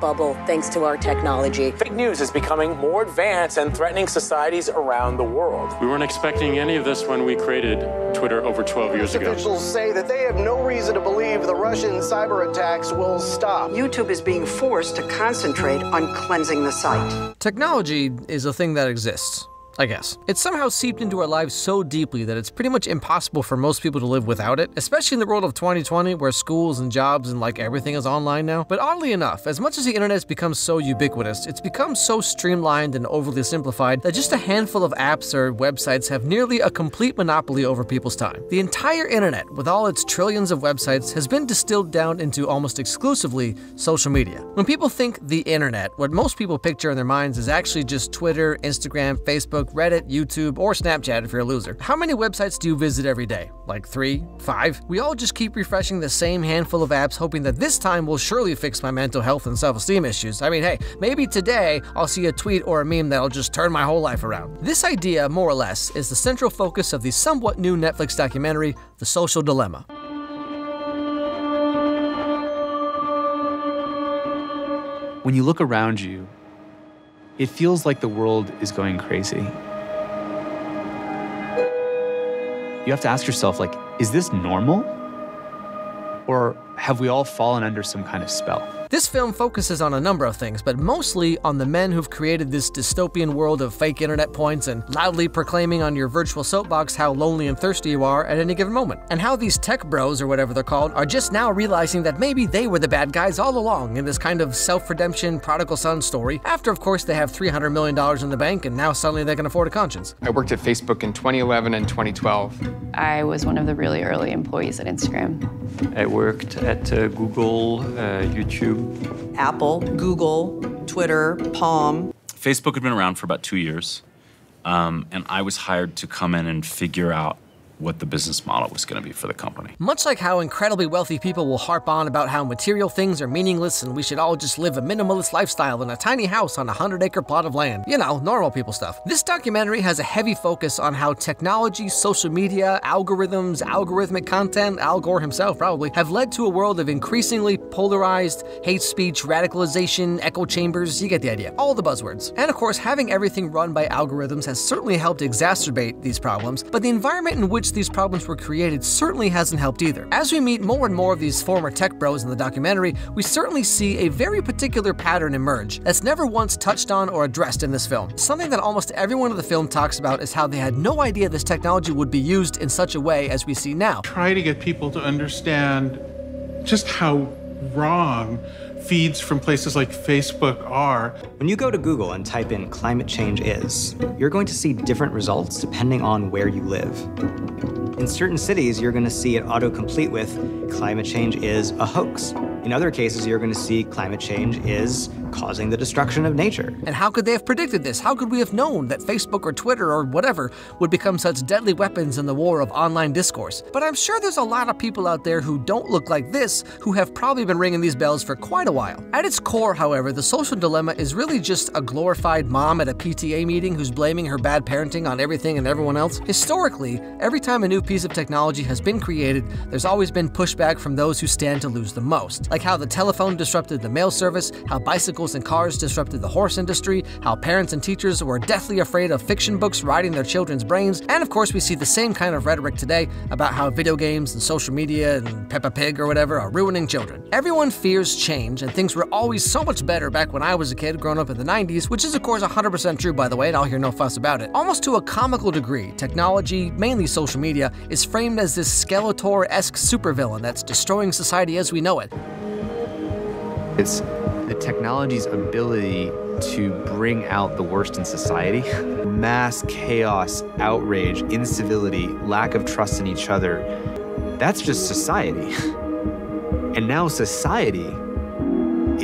bubble thanks to our technology. Fake news is becoming more advanced and threatening societies around the world. We weren't expecting any of this when we created Twitter over 12 years ago. Officials say that they have no reason to believe the Russian cyber attacks will stop. YouTube is being forced to concentrate on cleansing the site. Technology is a thing that exists, I guess. It's somehow seeped into our lives so deeply that it's pretty much impossible for most people to live without it, especially in the world of 2020 where schools and jobs and like everything is online now. But oddly enough, as much as the internet has become so ubiquitous, it's become so streamlined and overly simplified that just a handful of apps or websites have nearly a complete monopoly over people's time. The entire internet, with all its trillions of websites, has been distilled down into almost exclusively social media. When people think the internet, what most people picture in their minds is actually just Twitter, Instagram, Facebook, Reddit, YouTube, or Snapchat if you're a loser. How many websites do you visit every day? Like 3, 5? We all just keep refreshing the same handful of apps, hoping that this time will surely fix my mental health and self-esteem issues. I mean, hey, maybe today I'll see a tweet or a meme that'll just turn my whole life around. This idea, more or less, is the central focus of the somewhat new Netflix documentary, The Social Dilemma. When you look around you, it feels like the world is going crazy. You have to ask yourself, like, is this normal? Or have we all fallen under some kind of spell? This film focuses on a number of things, but mostly on the men who've created this dystopian world of fake internet points and loudly proclaiming on your virtual soapbox how lonely and thirsty you are at any given moment, and how these tech bros, or whatever they're called, are just now realizing that maybe they were the bad guys all along in this kind of self-redemption prodigal son story, after of course they have $300 million in the bank and now suddenly they can afford a conscience. I worked at Facebook in 2011 and 2012. I was one of the really early employees at Instagram. I worked at Google, YouTube, Apple, Google, Twitter, Palm. Facebook had been around for about 2 years, and I was hired to come in and figure out what the business model was going to be for the company. Much like how incredibly wealthy people will harp on about how material things are meaningless and we should all just live a minimalist lifestyle in a tiny house on a 100-acre plot of land. You know, normal people stuff. This documentary has a heavy focus on how technology, social media, algorithms, algorithmic content, Al Gore himself probably, have led to a world of increasingly polarized hate speech, radicalization, echo chambers, you get the idea. All the buzzwords. And of course, having everything run by algorithms has certainly helped exacerbate these problems, but the environment in which these problems were created certainly hasn't helped either. As we meet more and more of these former tech bros in the documentary, we certainly see a very particular pattern emerge that's never once touched on or addressed in this film. Something that almost everyone in the film talks about is how they had no idea this technology would be used in such a way as we see now. Try to get people to understand just how wrong feeds from places like Facebook are. When you go to Google and type in climate change is, you're going to see different results depending on where you live. In certain cities, you're going to see it autocomplete with climate change is a hoax. In other cases, you're going to see climate change is causing the destruction of nature. And how could they have predicted this? How could we have known that Facebook or Twitter or whatever would become such deadly weapons in the war of online discourse? But I'm sure there's a lot of people out there who don't look like this who have probably been ringing these bells for quite a while. At its core, however, The Social Dilemma is really just a glorified mom at a PTA meeting who's blaming her bad parenting on everything and everyone else. Historically, every time a new piece of technology has been created, there's always been pushback from those who stand to lose the most. Like how the telephone disrupted the mail service, how bicycles and cars disrupted the horse industry, how parents and teachers were deathly afraid of fiction books rotting their children's brains, and of course we see the same kind of rhetoric today about how video games and social media and Peppa Pig or whatever are ruining children. Everyone fears change and things were always so much better back when I was a kid growing up in the 90s, which is of course 100% true by the way, and I'll hear no fuss about it. Almost to a comical degree, technology, mainly social media, is framed as this Skeletor-esque supervillain that's destroying society as we know it. It's the technology's ability to bring out the worst in society. Mass chaos, outrage, incivility, lack of trust in each other. That's just society. And now society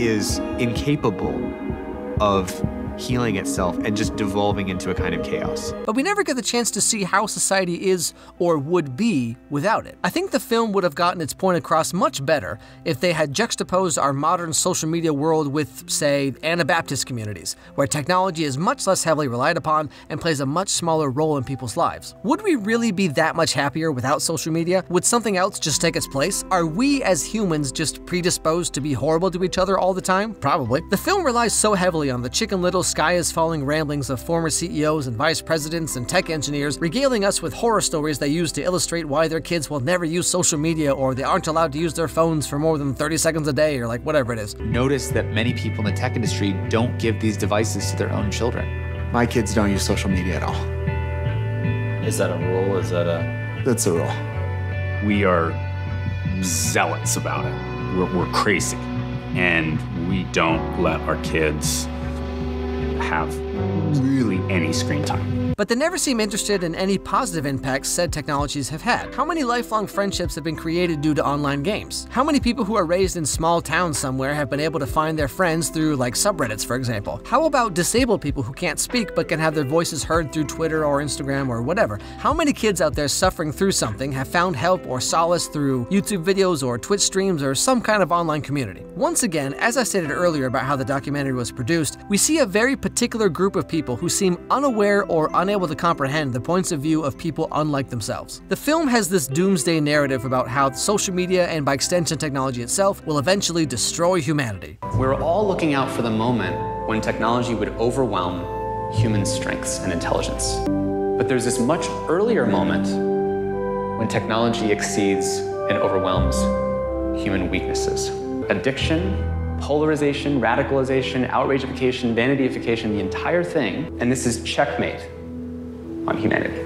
is incapable of healing itself and just devolving into a kind of chaos. But we never get the chance to see how society is or would be without it. I think the film would have gotten its point across much better if they had juxtaposed our modern social media world with, say, Anabaptist communities, where technology is much less heavily relied upon and plays a much smaller role in people's lives. Would we really be that much happier without social media? Would something else just take its place? Are we as humans just predisposed to be horrible to each other all the time? Probably. The film relies so heavily on the Chicken Little sky is falling ramblings of former CEOs and vice presidents and tech engineers regaling us with horror stories they use to illustrate why their kids will never use social media, or they aren't allowed to use their phones for more than 30 seconds a day, or like whatever it is. Notice that many people in the tech industry don't give these devices to their own children. My kids don't use social media at all. Is that a rule? Is that a... That's a rule. We are zealots about it. We're crazy. And we don't let our kids have really any screen time. But they never seem interested in any positive impacts said technologies have had. How many lifelong friendships have been created due to online games? How many people who are raised in small towns somewhere have been able to find their friends through, like, subreddits, for example? How about disabled people who can't speak but can have their voices heard through Twitter or Instagram or whatever? How many kids out there suffering through something have found help or solace through YouTube videos or Twitch streams or some kind of online community? Once again, as I stated earlier about how the documentary was produced, we see a very particular group of people who seem unaware or unable to comprehend the points of view of people unlike themselves. The film has this doomsday narrative about how social media and by extension technology itself will eventually destroy humanity. We're all looking out for the moment when technology would overwhelm human strengths and intelligence. But there's this much earlier moment when technology exceeds and overwhelms human weaknesses. Addiction, polarization, radicalization, outragification, vanityification, the entire thing. And this is checkmate on humanity.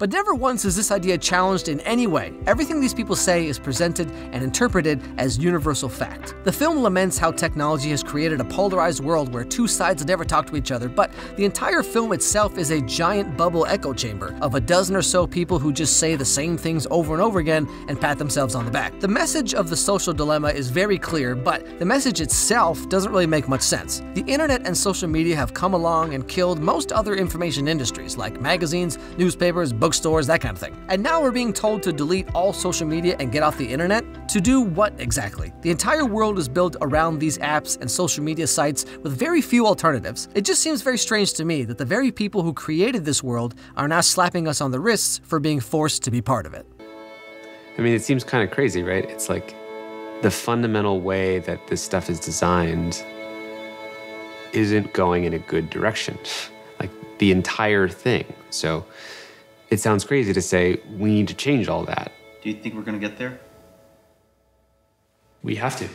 But never once is this idea challenged in any way. Everything these people say is presented and interpreted as universal fact. The film laments how technology has created a polarized world where two sides never talk to each other, but the entire film itself is a giant bubble echo chamber of a dozen or so people who just say the same things over and over again and pat themselves on the back. The message of The Social Dilemma is very clear, but the message itself doesn't really make much sense. The internet and social media have come along and killed most other information industries like magazines, newspapers, bookstores, that kind of thing. And now we're being told to delete all social media and get off the internet? To do what exactly? The entire world is built around these apps and social media sites with very few alternatives. It just seems very strange to me that the very people who created this world are now slapping us on the wrists for being forced to be part of it. I mean, it seems kind of crazy, right? It's like the fundamental way that this stuff is designed isn't going in a good direction. Like the entire thing. So it sounds crazy to say, we need to change all that. Do you think we're gonna get there? We have to.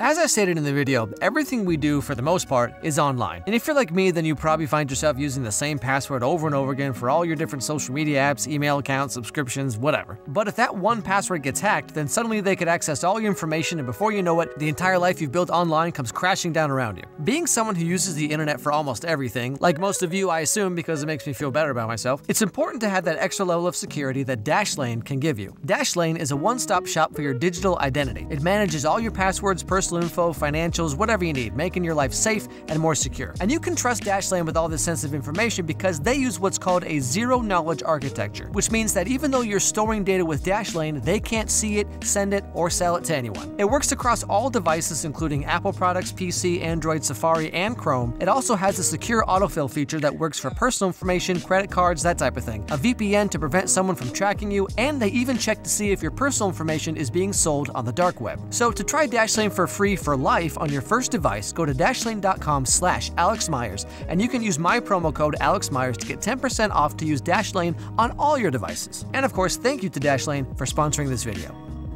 As I stated in the video, everything we do, for the most part, is online. And if you're like me, then you probably find yourself using the same password over and over again for all your different social media apps, email accounts, subscriptions, whatever. But if that one password gets hacked, then suddenly they could access all your information, and before you know it, the entire life you've built online comes crashing down around you. Being someone who uses the internet for almost everything, like most of you, I assume, because it makes me feel better about myself, it's important to have that extra level of security that Dashlane can give you. Dashlane is a one-stop shop for your digital identity. It manages all your passwords, personal info, financials, whatever you need, making your life safe and more secure. And you can trust Dashlane with all this sensitive information because they use what's called a zero-knowledge architecture, which means that even though you're storing data with Dashlane, they can't see it, send it, or sell it to anyone. It works across all devices, including Apple products, PC, Android, Safari, and Chrome. It also has a secure autofill feature that works for personal information, credit cards, that type of thing, a VPN to prevent someone from tracking you, and they even check to see if your personal information is being sold on the dark web. So to try Dashlane for free for life on your first device, go to dashlane.com/AlexMeyers, and you can use my promo code AlexMeyers to get 10% off to use Dashlane on all your devices. And of course, thank you to Dashlane for sponsoring this video.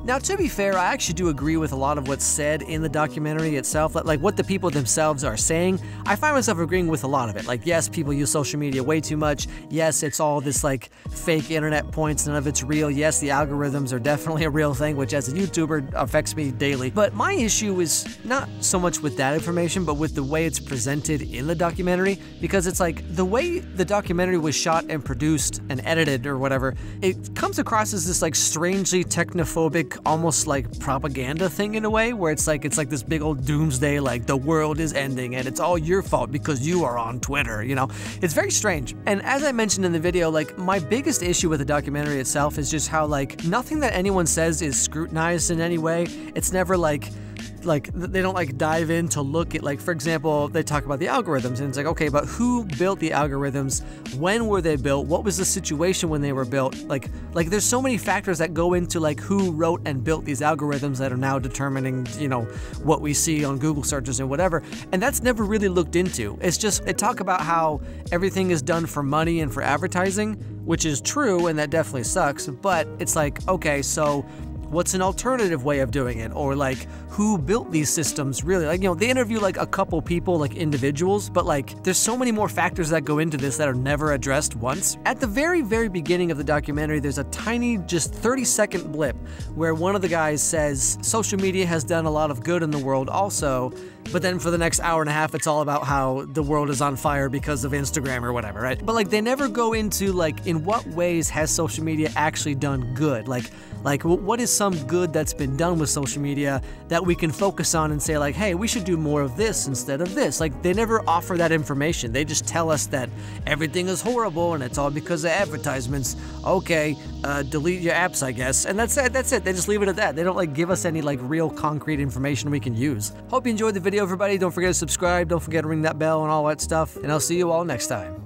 Now, to be fair, I actually do agree with a lot of what's said in the documentary itself, like what the people themselves are saying. I find myself agreeing with a lot of it. Like, yes, people use social media way too much. Yes, it's all this like fake internet points, none of it's real. Yes, the algorithms are definitely a real thing, which as a YouTuber affects me daily. But my issue is not so much with that information, but with the way it's presented in the documentary, because it's like the way the documentary was shot and produced and edited or whatever, it comes across as this like strangely technophobic like almost like propaganda thing in a way, where it's like this big old doomsday, like the world is ending and it's all your fault because you are on Twitter, you know? It's very strange. And as I mentioned in the video, like my biggest issue with the documentary itself is just how like nothing that anyone says is scrutinized in any way. It's never like they don't like dive in to look at, like, for example, they talk about the algorithms and it's like, okay, but who built the algorithms? When were they built? What was the situation when they were built? Like there's so many factors that go into like who wrote and built these algorithms that are now determining, you know, what we see on Google searches and whatever. And that's never really looked into. It's just, they talk about how everything is done for money and for advertising, which is true. And that definitely sucks, but it's like, okay, so what's an alternative way of doing it? Or like, who built these systems really? Like, you know, they interview like a couple people, like individuals, but like there's so many more factors that go into this that are never addressed once. At the very, very beginning of the documentary, there's a tiny, just 30-second blip where one of the guys says, social media has done a lot of good in the world also, but then for the next hour and a half, it's all about how the world is on fire because of Instagram or whatever, right? But like, they never go into like, in what ways has social media actually done good? Like what is some good that's been done with social media that we can focus on and say like, hey, we should do more of this instead of this? Like, they never offer that information. They just tell us that everything is horrible and it's all because of advertisements. Okay, delete your apps, I guess. And that's it, that's it. They just leave it at that. They don't like give us any like real concrete information we can use. Hope you enjoyed the video, everybody. Don't forget to subscribe. Don't forget to ring that bell and all that stuff. And I'll see you all next time.